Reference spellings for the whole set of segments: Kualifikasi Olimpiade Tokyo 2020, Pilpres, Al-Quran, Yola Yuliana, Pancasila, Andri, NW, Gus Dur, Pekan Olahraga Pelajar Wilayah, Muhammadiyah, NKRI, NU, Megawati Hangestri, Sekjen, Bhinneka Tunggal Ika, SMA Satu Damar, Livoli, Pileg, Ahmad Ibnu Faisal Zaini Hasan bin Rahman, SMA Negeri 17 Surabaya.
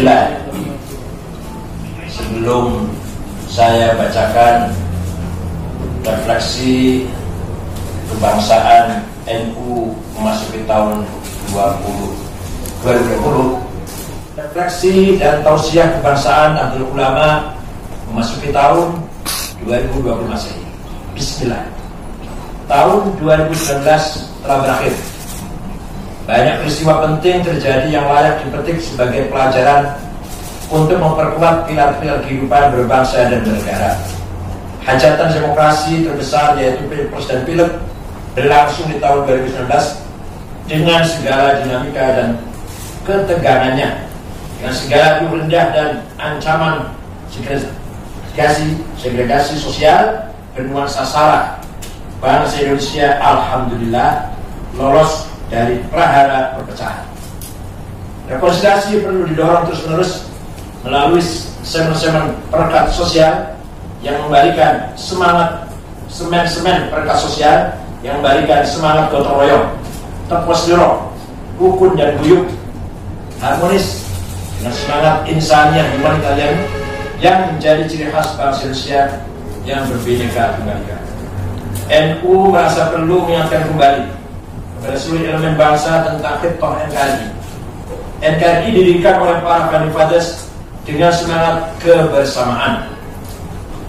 Pancasila. Sebelum saya bacakan refleksi kebangsaan NU memasuki tahun 2020, refleksi dan tausiah kebangsaan antar ulama memasuki tahun 2020 Masehi. Bismillah. Tahun 2019 telah berakhir. Banyak peristiwa penting terjadi yang layak dipetik sebagai pelajaran untuk memperkuat pilar-pilar kehidupan berbangsa dan bernegara. Hajatan demokrasi terbesar yaitu Pilpres dan Pileg berlangsung di tahun 2019 dengan segala dinamika dan ketegangannya, dengan segala riuh rendah dan ancaman segregasi sosial bernuansa sara. Bangsa Indonesia alhamdulillah lolos dari prahara perpecahan. Rekonsiliasi perlu didorong terus-menerus melalui semen-semen perekat sosial yang membalikan semangat, semen-semen perekat sosial yang membalikan semangat gotong royong, tepos lirok, rukun dan guyup, harmonis dengan semangat insaniah humanitarian yang menjadi ciri khas bangsa Indonesia yang berbeda tunggal ika. NU merasa perlu mengingatkan kembali pada seluruh elemen bangsa tentang khitoh NKRI. NKRI didirikan oleh para Kanifades dengan semangat kebersamaan.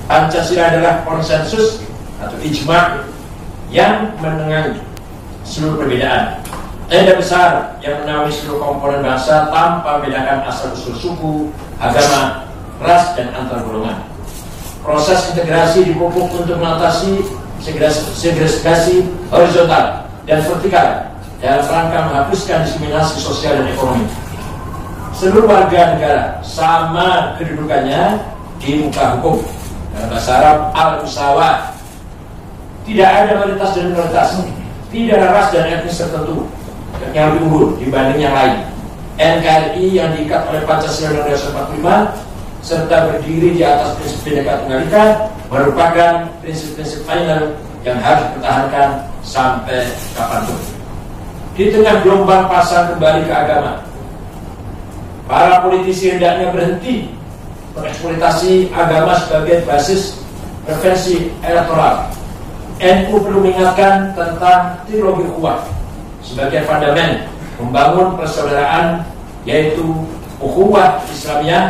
Pancasila adalah konsensus atau ijma yang menengahi seluruh perbedaan. Tanda besar yang menaungi seluruh komponen bangsa tanpa membedakan asal-usul suku, agama, ras, dan antar golongan. Proses integrasi dipupuk untuk mengatasi segregasi horizontal dan vertikal dalam rangka menghapuskan diskriminasi sosial dan ekonomi. Seluruh warga negara sama kedudukannya di muka hukum. Dalam bahasa Arab al-musawah. Tidak ada minoritas dan minoritas, tidak ada ras dan etnis tertentu yang lebih unggul dibanding yang lain. NKRI yang diikat oleh Pancasila 1945 serta berdiri di atas prinsip Bhinneka Tunggal Ika merupakan prinsip-prinsip final yang harus dipertahankan sampai kapanpun. Di tengah gelombang pasang kembali ke agama, para politisi hendaknya berhenti mengeksploitasi agama sebagai basis preferensi elektoral. NU perlu mengingatkan tentang trilogi ukhuwah sebagai fundament membangun persaudaraan, yaitu ukhuwah Islamiyah,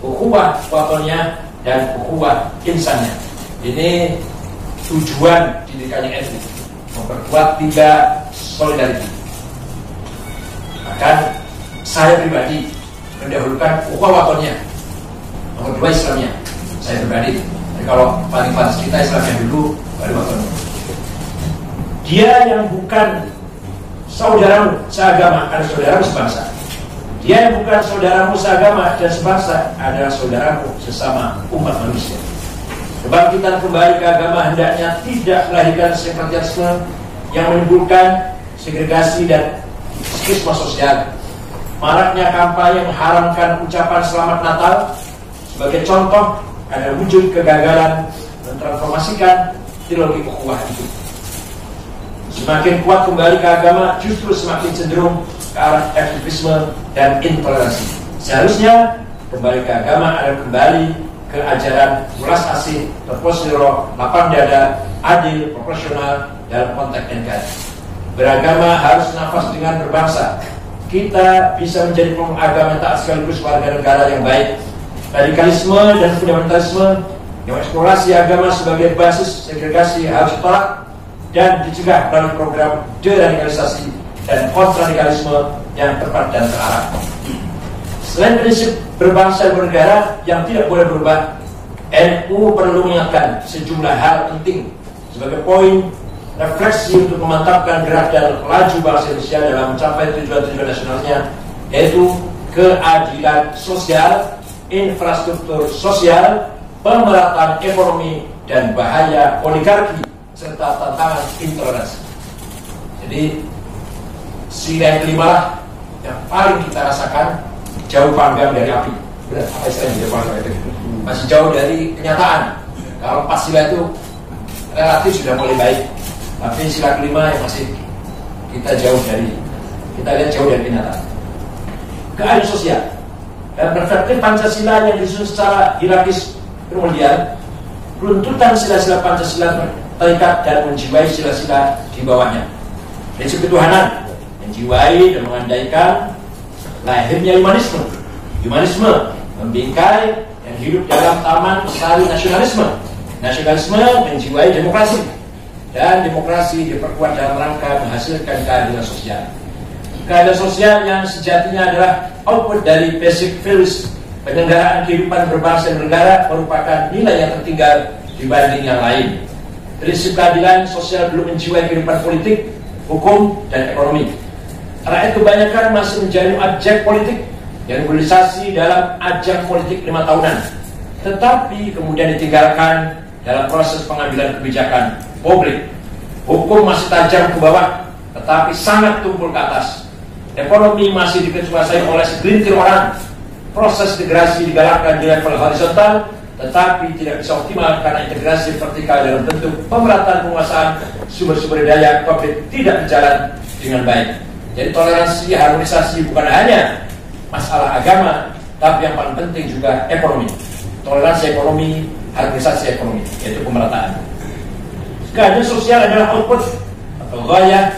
ukhuwah wataniyah, dan ukhuwah insaniyah. Ini tujuan didirikannya NU, memperkuat tiga solidariti. Bahkan saya pribadi mendahulukan ukhuwah wataniyah, nomor dua Islamnya. Saya pribadi, jadi kalau paling pantas kita Islamnya dulu, baru wataniyah. Dia yang bukan saudaramu seagama adalah saudaramu sebangsa. Dia yang bukan saudaramu seagama dan sebangsa adalah saudaramu sesama umat manusia. Kebangkitan kembali ke agama hendaknya tidak melahirkan separatisme yang menimbulkan segregasi dan skisma sosial. Maraknya kampanye mengharamkan ucapan selamat Natal sebagai contoh adalah wujud kegagalan mentransformasikan teologi ukhuwah itu. Semakin kuat kembali ke agama justru semakin cenderung ke arah aktivisme dan intoleransi. Seharusnya kembali ke agama adalah kembali ke ajaran ulas asih, terposiro, lapang dada, adil, proporsional dalam konteks NKRI. Beragama harus nafas dengan berbangsa. Kita bisa menjadi pengagama agama tak sekaligus warga negara yang baik. Radikalisme dan fundamentalisme yang eksplorasi agama sebagai basis segregasi harus ditolak dan dicegah melalui program deradikalisasi dan kontraradikalisme yang tepat dan terarah. Selain prinsip berbangsa dan bernegara yang tidak boleh berubah, NU perlu mengingatkan sejumlah hal penting sebagai poin refleksi untuk memantapkan gerak dan laju bangsa Indonesia dalam mencapai tujuan-tujuan nasionalnya, yaitu keadilan sosial, infrastruktur sosial, pemerataan ekonomi, dan bahaya oligarki serta tantangan intoleransi. Jadi sila yang kelima lah yang paling kita rasakan, jauh panggang dari api. Benar, apa istilahnya jauh panggang itu? Masih jauh dari kenyataan. Kalau pas sila itu relatif sudah mulai baik, tapi sila kelima yang masih kita jauh dari, kita lihat jauh dari kenyataan. Keadilan sosial. perspektif Pancasila yang disusun secara hierarkis. Kemudian runtutan sila-sila Pancasila terikat dan menjiwai sila-sila di bawahnya. Prinsip ketuhanan menjiwai dan mengandaikan lahirnya humanisme. Humanisme membingkai dan hidup dalam taman sari nasionalisme. Nasionalisme menjiwai demokrasi, dan demokrasi diperkuat dalam rangka menghasilkan keadilan sosial. Keadilan sosial yang sejatinya adalah output dari basic values. Penyelenggaraan kehidupan berbangsa dan negara merupakan nilai yang tertinggal dibanding yang lain. Prinsip keadilan sosial belum menjiwai kehidupan politik, hukum, dan ekonomi. Rakyat kebanyakan masih menjadi objek politik yang mobilisasi dalam ajang politik 5 tahunan, tetapi kemudian ditinggalkan dalam proses pengambilan kebijakan publik. Hukum masih tajam ke bawah, tetapi sangat tumpul ke atas. Ekonomi masih dikuasai oleh segelintir orang. Proses integrasi digalakkan di level horizontal, tetapi tidak bisa optimal karena integrasi vertikal dalam bentuk pemerataan penguasaan sumber-sumber daya publik tidak berjalan dengan baik. Jadi toleransi, harmonisasi bukan hanya masalah agama, tapi yang paling penting juga ekonomi. Toleransi ekonomi, harmonisasi ekonomi, yaitu pemerataan. Keadilan sosial adalah output atau gaya,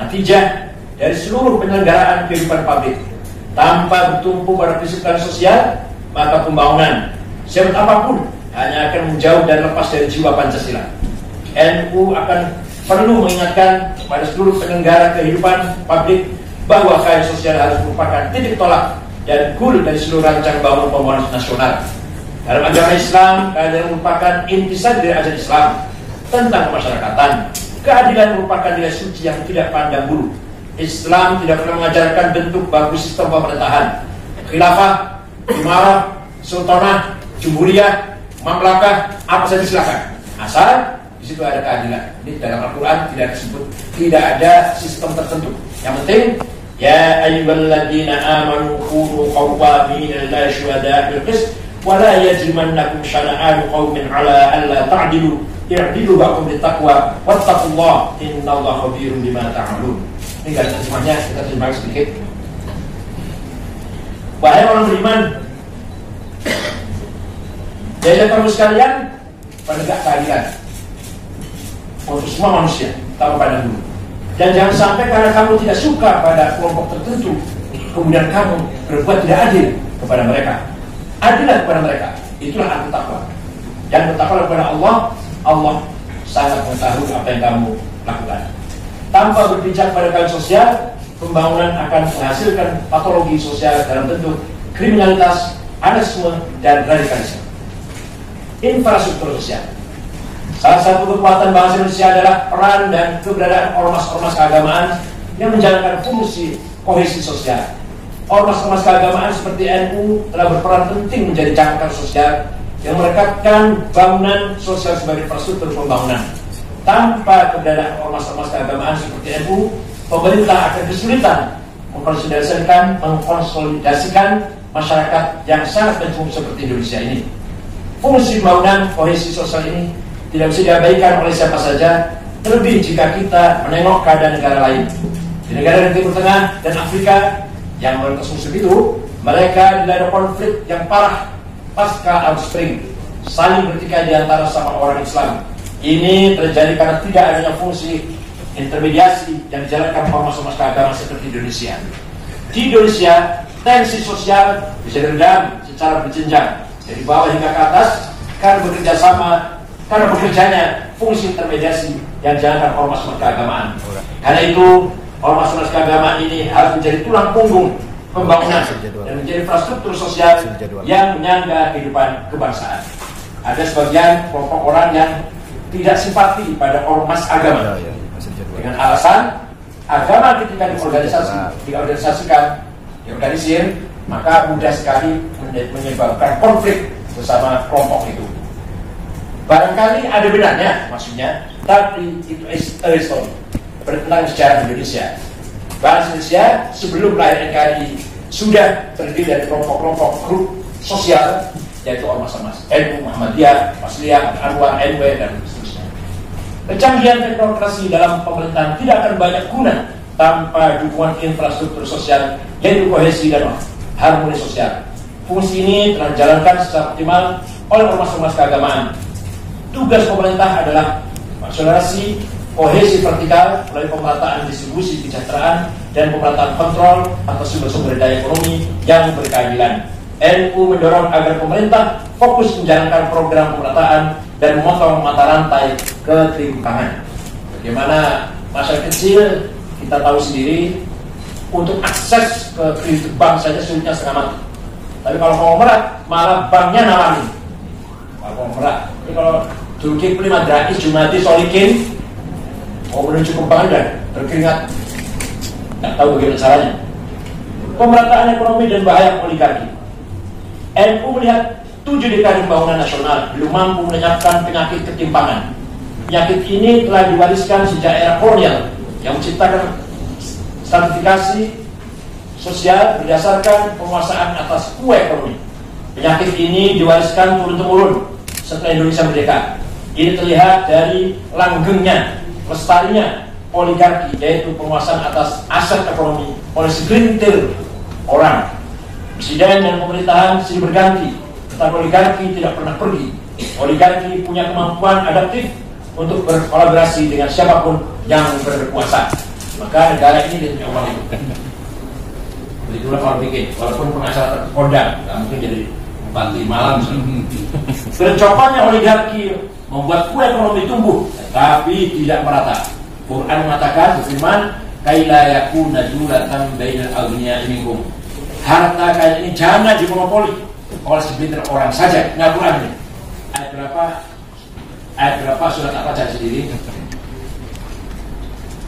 natijah dari seluruh penyelenggaraan kehidupan publik. Tanpa bertumpu pada prinsip sosial, maka pembangunan siapa apapun hanya akan menjauh dan lepas dari jiwa Pancasila. NU akan perlu mengingatkan kepada seluruh penyelenggara kehidupan publik bahwa keadilan sosial harus merupakan titik tolak dan goal dari seluruh rancang bangun pembangunan nasional. Dalam agama Islam, keadilan merupakan intisari dari ajaran Islam tentang kemasyarakatan. Keadilan merupakan nilai suci yang tidak pandang bulu. Islam tidak pernah mengajarkan bentuk bagus sistem pemerintahan. Khilafah, imarah, sultanah, jumhuriyah, mamlakah, apa saja silakan. Asal di situ ada keadilan. Ini dalam Al-Quran tidak disebut, tidak ada sistem tertentu. Yang penting, ya ayyuhalladzina amanu kunu qawwamina lillahi syuhada'a bil qist wa la yajrimannakum syana'anu qaumin 'ala an la ta'dilu i'dilu ba'kum bittaqwa wattaqullaha innallaha khabirum bima ta'malun. Ini gak ada terjemahnya, kita terjemahkan sedikit. Wahai orang beriman, jadi perlu sekalian penegak keadilan untuk semua manusia tanpa pandang bulu. Dan jangan sampai karena kamu tidak suka pada kelompok tertentu, kemudian kamu berbuat tidak adil kepada mereka. Adillah kepada mereka, itulah arti takwa. Dan bertakwalah kepada Allah, Allah sangat mengetahui apa yang kamu lakukan. Tanpa berpijak pada keadilan sosial, pembangunan akan menghasilkan patologi sosial dalam bentuk kriminalitas, anarkisme, dan radikalisme. Infrastruktur sosial. Salah satu kekuatan bangsa Indonesia adalah peran dan keberadaan ormas-ormas keagamaan yang menjalankan fungsi kohesi sosial. Ormas-ormas keagamaan seperti NU telah berperan penting menjadi jangkar sosial yang merekatkan bangunan sosial sebagai infrastruktur pembangunan. Tanpa keberadaan ormas-ormas keagamaan seperti NU, pemerintah akan kesulitan mengkonsolidasikan masyarakat yang sangat penting seperti Indonesia ini. Fungsi pembangunan kohesi sosial ini tidak bisa diabaikan oleh siapa saja, terlebih jika kita menengok keadaan negara lain. Di negara Timur Tengah dan Afrika yang mereka musuh itu, mereka dilanda konflik yang parah pasca Arab Spring, saling bertikai di antara sama orang Islam. Ini terjadi karena tidak adanya fungsi intermediasi yang dijalankan ormas-ormas keagamaan seperti Indonesia. Di Indonesia, tensi sosial bisa diredam secara berjenjang dari bawah hingga ke atas karena bekerjanya fungsi intermediasi yang dijalankan ormas-ormas keagamaan. Karena itu, ormas-ormas keagamaan ini harus menjadi tulang punggung pembangunan dan menjadi infrastruktur sosial yang menyangga kehidupan kebangsaan. Ada sebagian kelompok orang yang tidak simpati pada ormas agama dengan alasan agama ketika diorganisir, maka mudah sekali menyebabkan konflik bersama kelompok itu. Barangkali ada benarnya maksudnya, tapi itu historis tentang sejarah Indonesia. Bahasa Indonesia sebelum lahir NKRI sudah terdiri dari kelompok-kelompok grup sosial, yaitu ormas-ormas NU, Muhammadiyah, Masliyah, Anwar, NW, dan seterusnya. Kecanggihan teknokrasi dalam pemerintahan tidak akan banyak guna tanpa dukungan infrastruktur sosial, yaitu kohesi dan harmoni sosial. Fungsi ini telah dijalankan secara optimal oleh ormas-ormas keagamaan. Tugas pemerintah adalah akselerasi kohesi vertikal melalui pemerataan distribusi kesejahteraan dan pemerataan kontrol atas sumber-sumber daya ekonomi yang berkeadilan. NU mendorong agar pemerintah fokus menjalankan program pemerataan dan memotong mata rantai ketimpangan. Bagaimana masyarakat kecil kita tahu sendiri, untuk akses ke kredit bank saja sulitnya setengah mati. Tapi kalau konglomerat malah banknya nawani. Kalau konglomerat, ini kalau Turki prima gratis Jumati Solikin, mau menuju ke bank dan berkeringat, nggak tahu bagaimana caranya. Pemerataan ekonomi dan bahaya oligarki. NU melihat 7 dekade pembangunan nasional belum mampu menyiapkan penyakit ketimpangan. Penyakit ini telah diwariskan sejak era kolonial yang menciptakan stratifikasi sosial berdasarkan penguasaan atas kue ekonomi. Penyakit ini diwariskan turun-temurun setelah Indonesia merdeka. Ini terlihat dari langgengnya, lestarinya oligarki, yaitu penguasaan atas aset ekonomi oleh segelintir orang. Presiden dan pemerintahan silih berganti, tetapi oligarki tidak pernah pergi. Oligarki punya kemampuan adaptif untuk berkolaborasi dengan siapapun yang berkuasa. Maka negara ini dia punya uang itu. Itulah kalau bikin, walaupun pengacara terkodang, nggak mungkin jadi bupati malam. Bercokonya oligarki membuat kue ekonomi tumbuh, tapi tidak merata. Quran mengatakan firman, "Kaila yakuna julatan bainal aghniya'i minkum." Harta kaya ini jangan dimonopoli oleh segelintir orang saja. Nah, Quran ini. Ayat berapa surat apa cari sendiri?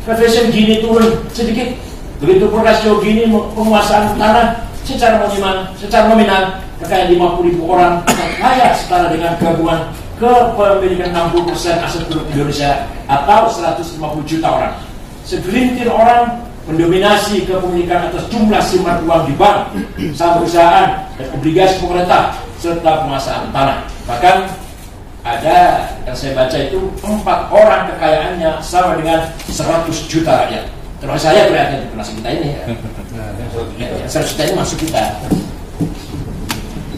Kefesian gini turun sedikit, begitu pun rasio gini penguasaan tanah secara nominal kekayaan 50.000 orang kaya setara dengan gabungan kepemilikan 60% aset grup Indonesia atau 150 juta orang. Segelintir orang mendominasi kepemilikan atas jumlah simpanan uang di bank, saham perusahaan dan obligasi pemerintah serta penguasaan tanah. Bahkan ada yang saya baca itu 4 orang kekayaannya sama dengan 100 juta rakyat. Terus saya berarti termasuk kita ini ya. 100 juta ini masuk kita.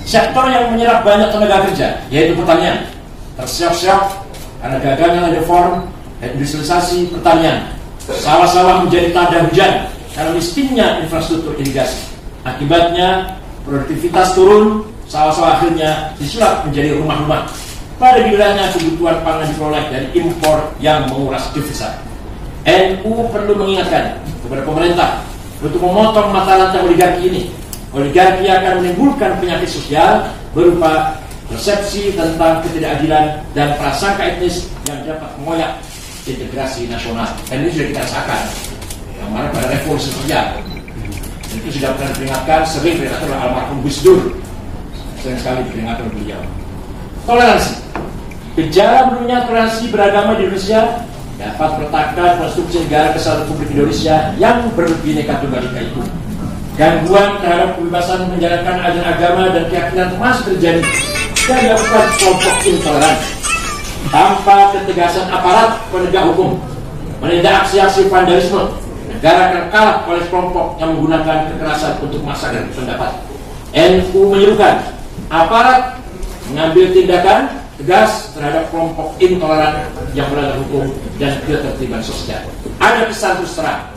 Sektor yang menyerap banyak tenaga kerja yaitu pertanian. Tersiap-siap karena gagalnya reform dan industrialisasi pertanian. Sawah-sawah menjadi tanda hujan karena miskinnya infrastruktur irigasi. Akibatnya produktivitas turun, sawah-sawah akhirnya disulap menjadi rumah-rumah. Pada gilirannya kebutuhan pangan diperoleh dari impor yang menguras devisa. NU perlu mengingatkan kepada pemerintah untuk memotong mata rantai oligarki ini. Oligarki akan menimbulkan penyakit sosial berupa persepsi tentang ketidakadilan dan prasangka etnis yang dapat mengoyak integrasi nasional. Dan ini sudah kita rasakan, yang mana pada revolusi sosial itu sudah pernah diperingatkan, sering diperingatkan oleh almarhum Gus Dur, sering sekali diperingatkan oleh beliau. Toleransi. Gejala menurunnya toleransi beragama di Indonesia dapat meretakan konstruksi negara kesatuan Republik Indonesia yang berbineka tunggal ika itu. Gangguan terhadap kebebasan menjalankan ajaran agama dan keyakinan termasuk terjadi dari kelompok intoleran. Tanpa ketegasan aparat penegak hukum menindak aksi-aksi vandalisme, negara akan kalah oleh kelompok yang menggunakan kekerasan untuk massa dan pendapat. NU menyerukan aparat mengambil tindakan tegas terhadap kelompok intoleran yang melanggar hukum dan ketertiban sosial. Ada kesan terus terang,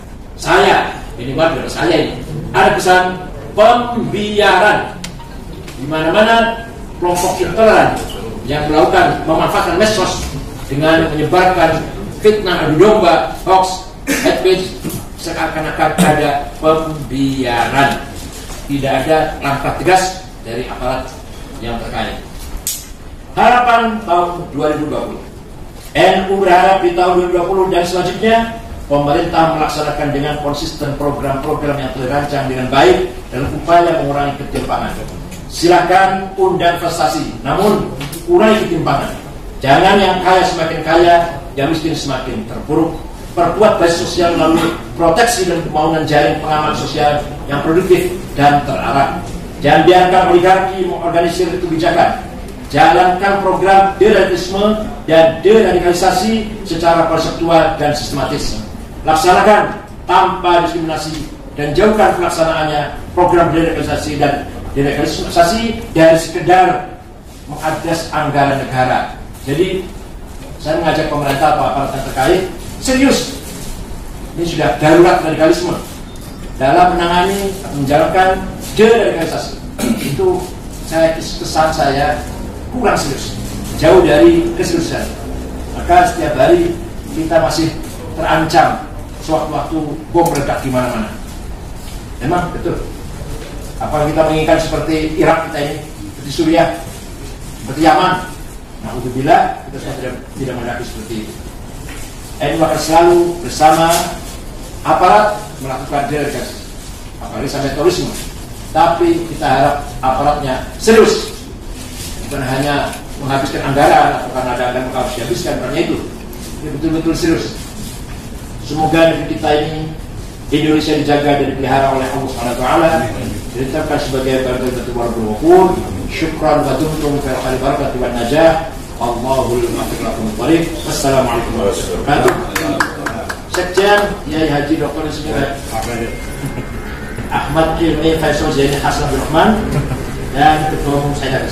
ini ada kesan pembiaran di mana-mana kelompok intoleran yang melakukan memanfaatkan medsos dengan menyebarkan fitnah, adu domba, hoax, hate speech, seakan-akan ada pembiaran. Tidak ada langkah tegas dari aparat yang terkait. Harapan tahun 2020. NU berharap di tahun 2020 dan selanjutnya pemerintah melaksanakan dengan konsisten program-program yang terancang dengan baik dalam upaya mengurangi ketimpangan. Silakan undang prestasi, namun kurangi ketimpangan. Jangan yang kaya semakin kaya, yang miskin semakin terpuruk. Perkuat basis sosial melalui proteksi dan pembangunan jaring pengaman sosial yang produktif dan terarah. Jangan biarkan oligarki mengorganisir kebijakan. Jalankan program deradikalisme dan deradikalisasi secara konseptual dan sistematis. Laksanakan tanpa diskriminasi dan jauhkan pelaksanaannya program deradikalisasi dan Diradikalisasi dari sekedar mengadres anggaran negara. Jadi saya mengajak pemerintah atau aparat yang terkait serius. Ini sudah darurat radikalisme dalam menangani atau menjalankan deradikalisasi. Itu saya kesan saya kurang serius, jauh dari keseriusan. Maka setiap hari kita masih terancam sewaktu-waktu bom meledak di mana-mana. Memang betul. Apalagi kita menginginkan seperti Irak kita ini, seperti Suriah, seperti Yaman. Nah, alhamdulillah kita semua tidak menghadapi seperti itu. NU akan selalu bersama aparat melakukan deradikalisasi, apalagi sampai terorisme. Tapi kita harap aparatnya serius, bukan hanya menghabiskan anggaran atau karena ada anggaran maka harus dihabiskan, karena itu. Ini betul-betul serius. Semoga negeri kita ini, Indonesia dijaga dan dipelihara oleh Allah Subhanahu wa taala. Ditetapkan sebagai barakatul warahmatullahi. Syukran wa dumtum fil khair barakati wan najah. Allahul muwaffiq lakum thariq. Wassalamualaikum warahmatullahi wabarakatuh. Sekjen Kiai Haji Dr. Insinyur Ahmad Ibnu Faisal Zaini Hasan bin Rahman dan Ketua Umum saya.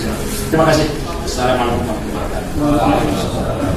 Terima kasih. Assalamualaikum warahmatullahi wabarakatuh.